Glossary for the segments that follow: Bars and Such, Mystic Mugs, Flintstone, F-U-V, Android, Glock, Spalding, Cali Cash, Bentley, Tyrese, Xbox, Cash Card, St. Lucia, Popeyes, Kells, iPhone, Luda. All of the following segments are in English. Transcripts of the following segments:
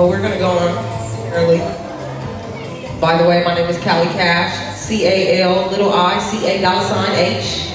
Well, we're gonna go on early. By the way, my name is Cali Cash, CAL_ICA$H.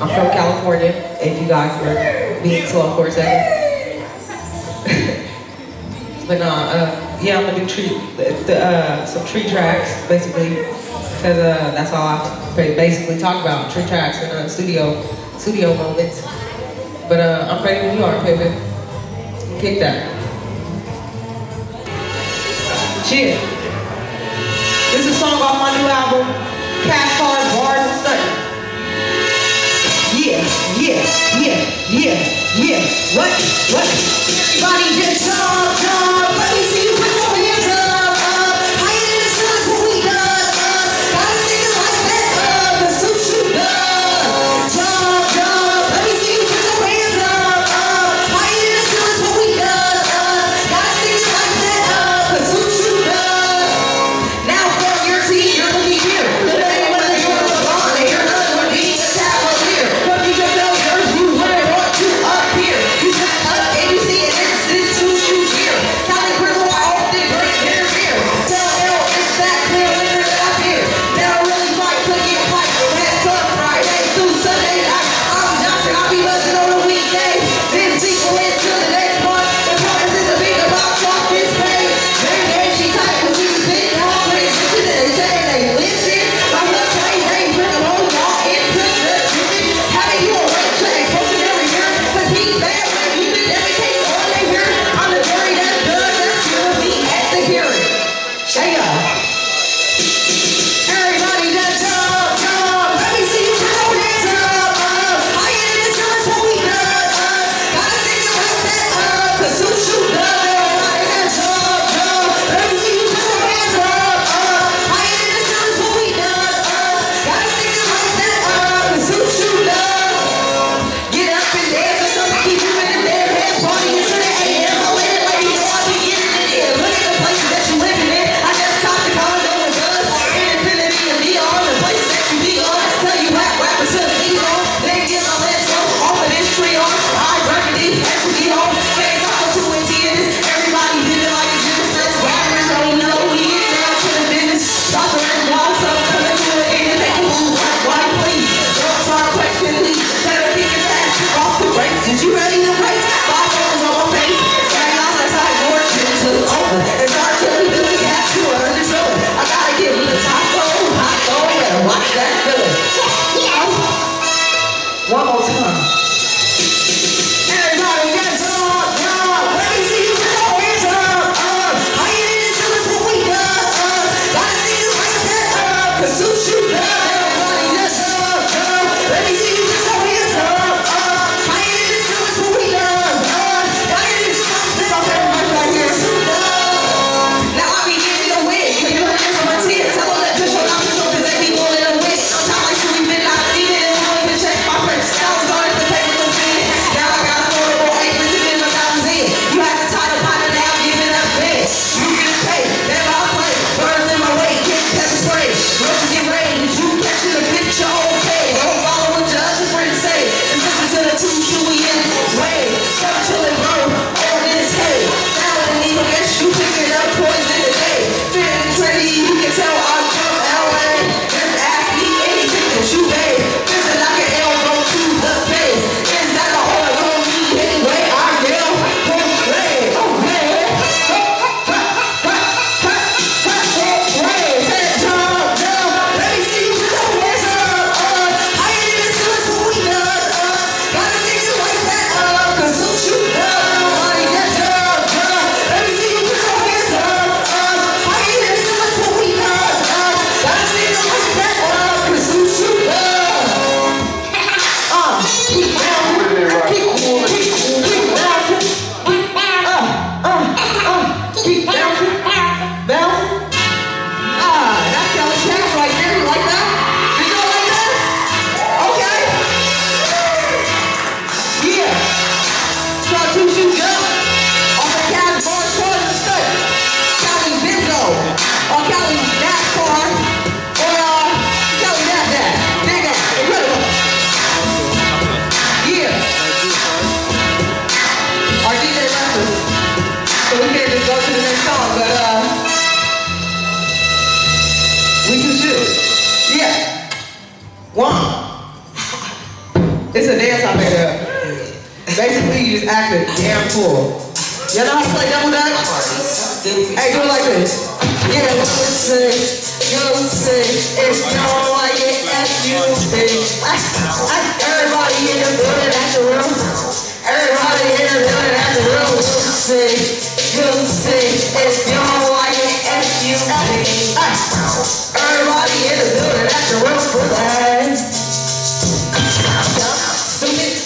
I'm from California, if you guys were being slow for a second. But no, yeah, I'm gonna do some tree tracks, basically, because that's all I basically talk about, tree tracks and studio moments. But I'm ready when you are, baby. Kick that. Cheers. This is a song off my new album, Cash Card, Bars and Such. Yeah, yeah, yeah, yeah, yeah. What? Everybody just jump. Let me see you put your hands up. Higher than the sun, what we got. Gotta sing it like that, the suit you love. Jump. Let me see you put your hands up. Higher than the sun, what we got. Gotta sing it like that, the suit you love. Now from your seat, you're looking here. You set up and you see an instance to shoot here. Cali criminal, all Basically, you just act a damn fool. Y'all know how to play double dutch? Hey, do it like this. Yeah, you say, it's not like it as you think. Everybody in the building, that's the room. Everybody in the building, that's the room. You say, it's not like it as you think. Everybody in the building, that's the room for that.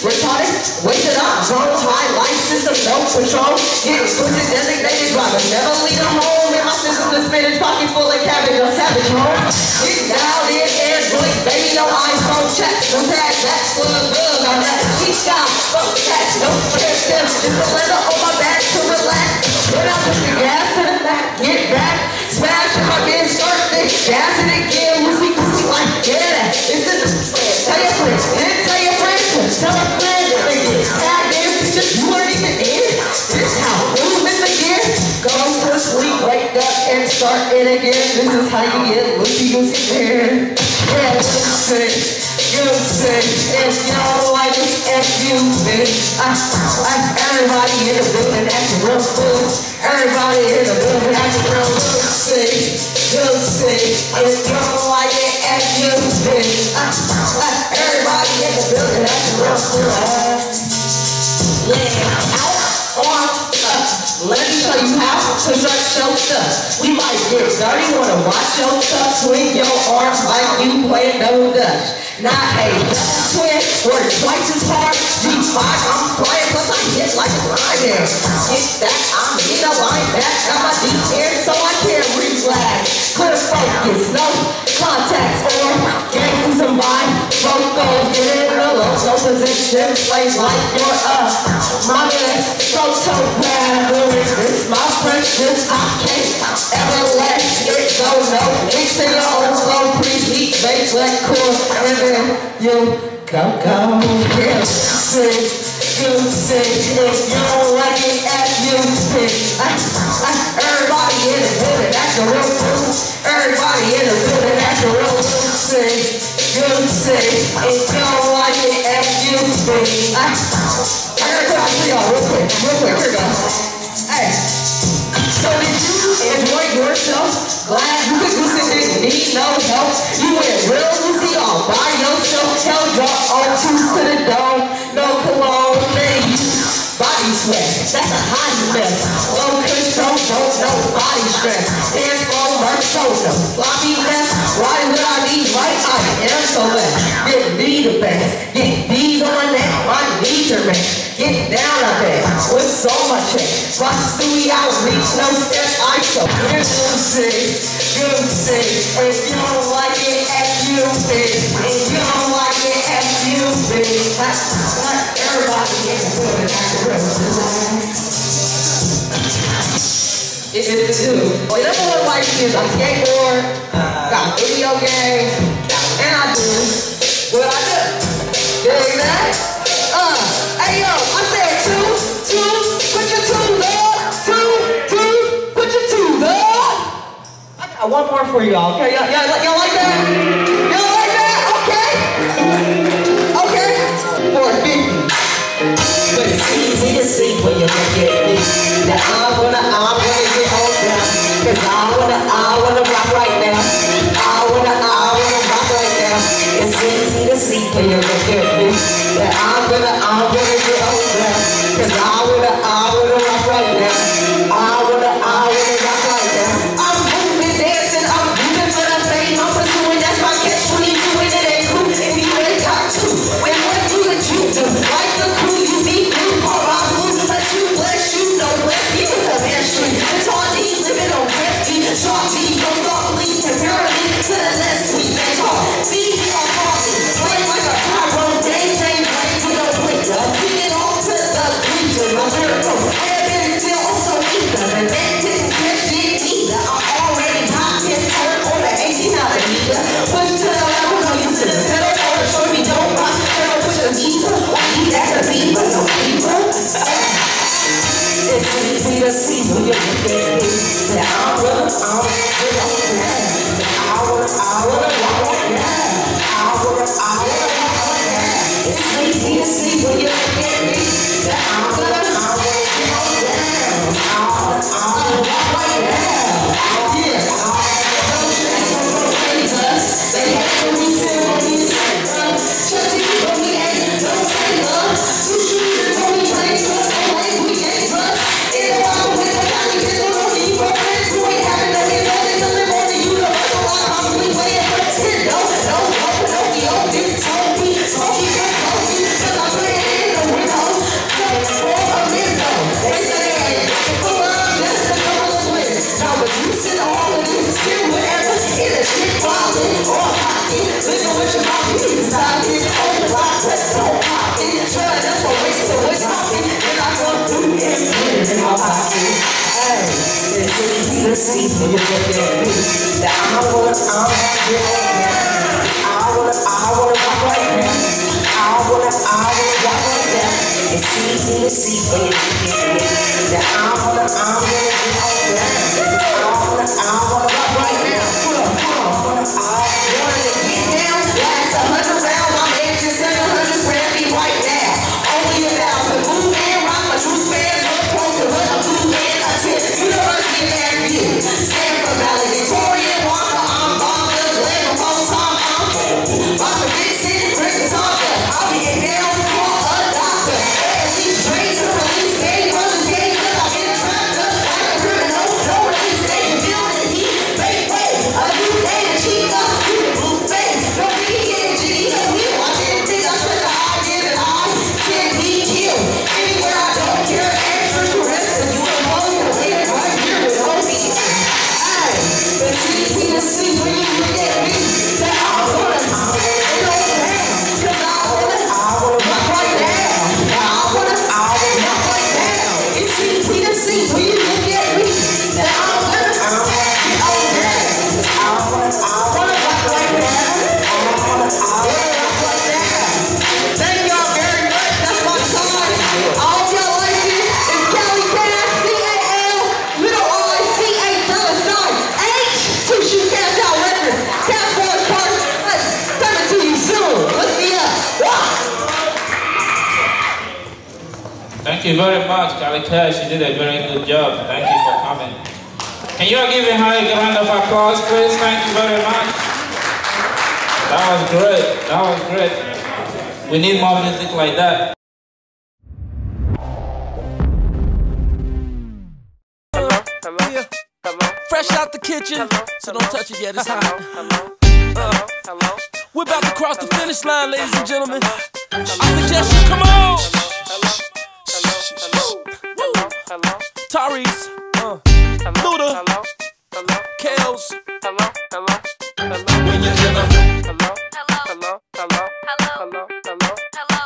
Retarded, wasted up, drunk, high life system, no control. Getting pussy designated driver, never leave a home. In my system, the spinach pocket full of cabbage, a savage home. Getting dialed in Android, baby, no iPhone check. No tag, that's for the love, I'm not a cheap guy. Fuck tax, no fair steps, just a leather on my back to relax. When I put the gas to the back, get back. Smash if I'm getting short, then gas it again. Woozy, pussy, like, yeah, that. It's the tell your friends, then tell your friends. Tell a friend that they get tagged in, bitches, you weren't even in. This how movement again. Go to sleep, wake up, and start it again. This is how you get loosey-goosey there. Yeah, you say, if you don't like it, F-U-V. Everybody in the building acts real fool. Everybody in the building acts real fool. You say, if you don't like it, F-U-V. Building up the real school yeah, out, let me show you how to dress your stuff. We might get dirty, wanna watch your stuff, swing your arms like you playing no dutch. Not a twin, work twice as hard, you fight, I'm flying, plus I hit like a lion. Get that, I'm in a line back, got my deep air so I can't relax. Clear focus, no contacts or games and mine. Vocals, get in the low, no position, plays like you're up. My man, so bad, it's my precious, I can't ever let it go, no. Mixing your own slow, preheat, bass, let cool, and then you go, yeah. You say, if you don't like it, F-U-V. Everybody in the building, that's the real fool. Everybody in the building, that's the real fool. You say, if you don't like it, F-U-V. Everybody, y'all, real quick, here we go. Hey, so did you enjoy yourself? Glad you could do something, need no help. You went real easy all by yourself. Tell y'all all truth to the dome. No cologne, baby. Body sweat, that's a hot mess. No control, no body stress. Hands on my shoulder, floppy mess. Why would I be right? I am so left. Get me the best. Get these on that. My knees are red. Get down on that. What's on my chest? My stewie out reach. No steps. I show. You say. If you don't like it, F-U-V. If you don't like it, F-U-V. Everybody gets good at the rest. It's two. Well, number one life is I skateboard, got video games, and I do what I do. Dig that? Hey yo, I said two, put your two up. Two, put your two up. I got one more for y'all, okay? Y'all like that? Y'all like that? Okay. 450. But it's easy to see when you look at me. That I'm gonna cause I wanna rock right now. I wanna rock right now. It's easy to see when you look at me. That I wanna get on down. Cause I wanna rock right now. I wanna rock right now. I'm moving, dancing, I'm moving for the fame. I'm pursuing, that's my catch 22, and it ain't cool. If you ain't got two, when what do that you do? Like the crew, you need you. All my moves let you bless you. No less, you in the ministry. It's all these living on. Shorty, no dog leash, apparently to the left, we can talk. See me on party, play like a pyro, day, play, play, we don't play, just get it on. can see from your face that I wanna rock right now. I wanna rock right now. It's easy to see from your face that I wanna rock right now. I wanna get down. That's 100 rounds. I'm anxious and 100 grand be right now. Only 1,000 move and rock my true fan. Look closer, but I'm too man. I said the universe can have you. Stand for valedictorian. Walker, I'm bonkers. Let the whole time I'm home. Watch the big city, drink the talker. I'll be in hell for a doctor. Every straight to release game. Thank you very much, Cali Cash. You did a very good job. Thank you for coming. Can you all give a hand of applause, please? Thank you very much. That was great. That was great. We need more music like that. Hello. Yeah. Hello. Fresh out the kitchen, hello. So don't touch it yet. It's hot. Hello. Hello. We're about to cross the finish line, ladies and gentlemen. Hello. I suggest you come on. Hello. Hello, hello, hello. Tyrese, Luda, hello, hello. Kells, hello, hello, hello. When you hear them, hello, hello, hello, hello, hello, hello,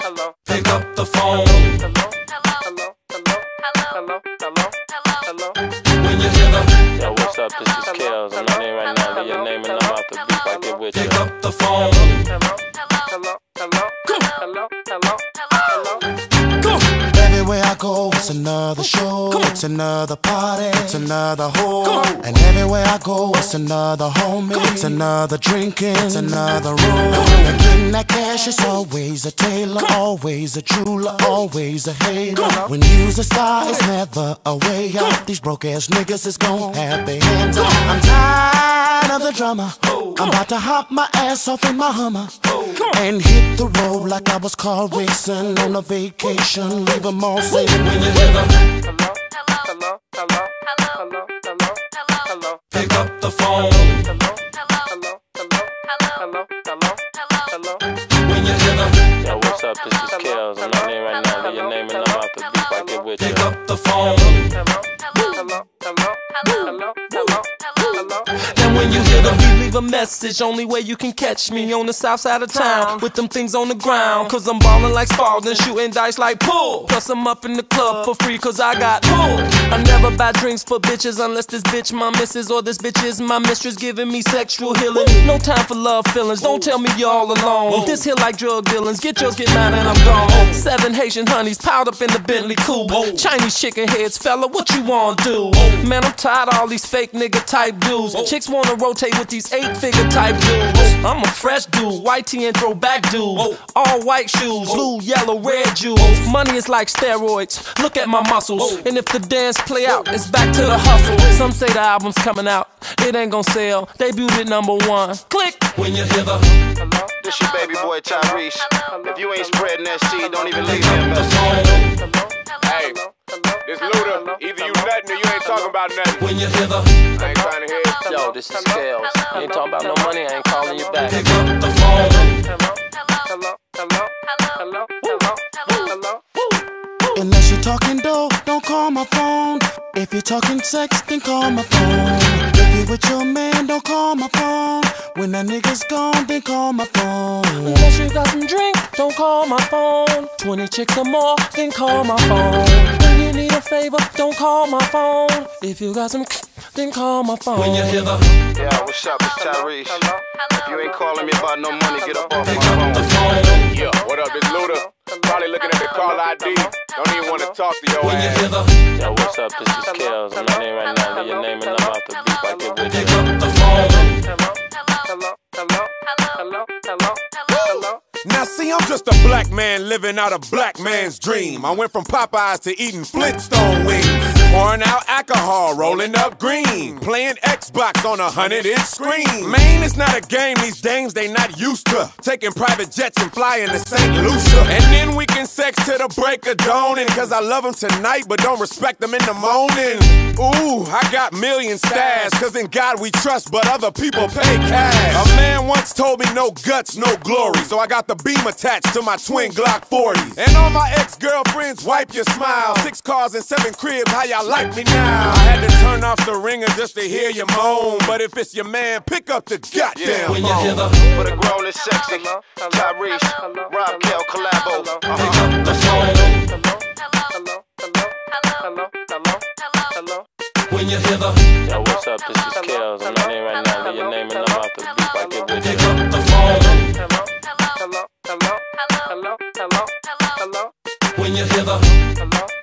hello. Pick up the phone, hello, hello, hello, hello, hello, hello. When you hear them, yo, what's up? This is Kells. I'm in here right now. Leave your name and I'm out the beat. I get with you. Pick up the phone, hello, hello, hello, hello, hello, hello. Everywhere I go, it's another show, it's another party, it's another hoe. And everywhere I go, it's another homie, it's another drinking, it's another room. And getting that cash is always a tailor, always a jeweler, always a hater. When you's a star, it's never a way out. These broke ass niggas is gon' have their hands up. I'm tired of the drama, I'm about to hop my ass off in my Hummer and hit the road like I was car racing on a vacation. Leave 'em all. When you hear them, hello, hello, hello, hello, hello, hello. Pick up the phone, hello, hello, hello, hello, hello, hello. When you hear them, yo, what's up? This is Kells. I'm in here right now. Leave your name and I'm out the beat. I get with you. Pick up the phone, hello, hello, hello, hello, hello, hello. Then when you hear them, you leave a message. Only way you can catch me on the south side of town with them things on the ground. 'Cause I'm ballin' like Spalding, shooting dice like pool. Plus I'm up in the club for free 'cause I got pool. I never buy drinks for bitches unless this bitch my missus or this bitch is my mistress giving me sexual healing. No time for love feelings. Don't tell me you're all alone. This here like drug dealings. Get yours, get mine, and I'm gone. 7 Haitian honeys piled up in the Bentley coupe. Chinese chicken heads, fella, what you wanna do? Man, I'm tired of all these fake nigga type dudes. Chicks wanna rotate with these 8-figure type dudes. I'm a fresh dude, white tee and throwback dude. All white shoes, blue, yellow, red jewels. Money is like steroids, look at my muscles. And if the dance play out, it's back to the hustle. Some say the album's coming out, it ain't gon' sell. Debuted at #1, click. When you hear the hello, this your baby boy Tyrese. If you ain't spreading that seed, don't even leave him the phone. Hey, this Luda, either you nothing or you ain't talking about nothing. When you hear the I ain't trying to hear it. Yo, this is Kells. You ain't talking about no money, I ain't calling you back. Pick up the phone. Hello, hello, hello, hello, hello, hello. Unless you're talking dough, don't call my phone. If you're talking sex, then call my phone. If you with your man, don't call my phone. When that nigga's gone, then call my phone. Unless you got some drink, don't call my phone. 20 chicks or more, then call my phone. When you need a favor, don't call my phone. If you got some then call my phone. When you hear the, yeah, what's up, it's Tyrese. Hello? Hello? If you ain't calling me about no money, get up off my phone. Yeah, what up, it's Luda. Probably looking at the call ID. Don't even want to talk to your ass. Yo, what's up, this is Kells. I'm not in right now, leave your name and I'm out the beef. I get with you. Hello. Now see, I'm just a black man living out a black man's dream. I went from Popeyes to eating Flintstone wings, pouring out alcohol, rolling up green, playing Xbox on a 100-inch screen. Man, it's not a game, these dames they not used to, taking private jets and flying to St. Lucia. And then we can sex to the break of dawn, and cause I love them tonight but don't respect them in the morning. Ooh, I got million stash, cause in God we trust but other people pay cash. A man once told me no guts, no glory, so I got the beam attached to my twin Glock 40s. And all my ex-girlfriends, wipe your smile. 6 cars and 7 cribs, how y'all like me now? I had to turn off the ringer just to hear you moan, but if it's your man, pick up the goddamn phone. When you hear the, for the grown and sexy, Tyrese, Rob, Kells, collabo. Pick up the phone. Hello. When you hear the, yo, what's up, this is Kells. I'm not in right now, leave your name and I'm out the beef. I get with you. Pick up the phone. Hello. When you hear the hello.